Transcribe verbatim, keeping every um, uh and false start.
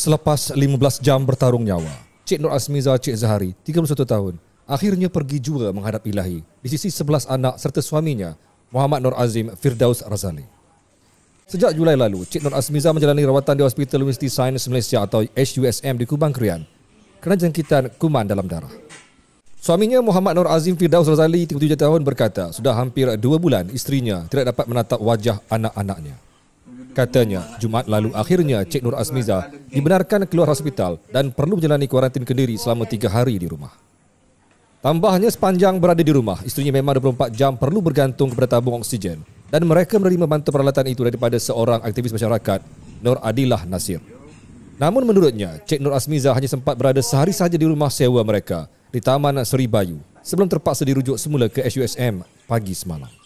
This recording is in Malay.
Selepas lima belas jam bertarung nyawa, Che Nur Asmiza Che Zahari, tiga puluh satu tahun, akhirnya pergi juga menghadap ilahi di sisi sebelas anak serta suaminya, Mohd Nor Azim Firdaus Razali. Sejak Julai lalu, Che Nur Asmiza menjalani rawatan di Hospital University Sains Malaysia atau H U S M di Kubang Kerian kerana jangkitan kuman dalam darah. Suaminya Mohd Nor Azim Firdaus Razali, tiga puluh tujuh tahun, berkata sudah hampir dua bulan istrinya tidak dapat menatap wajah anak-anaknya. Katanya, Jumaat lalu akhirnya Che Nur Asmiza dibenarkan keluar hospital dan perlu menjalani kuarantin kendiri selama tiga hari di rumah. Tambahnya, sepanjang berada di rumah, istrinya memang dua puluh empat jam perlu bergantung kepada tabung oksigen dan mereka menerima bantuan peralatan itu daripada seorang aktivis masyarakat, Nur Adilah Nasir. Namun menurutnya, Che Nur Asmiza hanya sempat berada sehari sahaja di rumah sewa mereka di Taman Seri Bayu sebelum terpaksa dirujuk semula ke H U S M pagi semalam.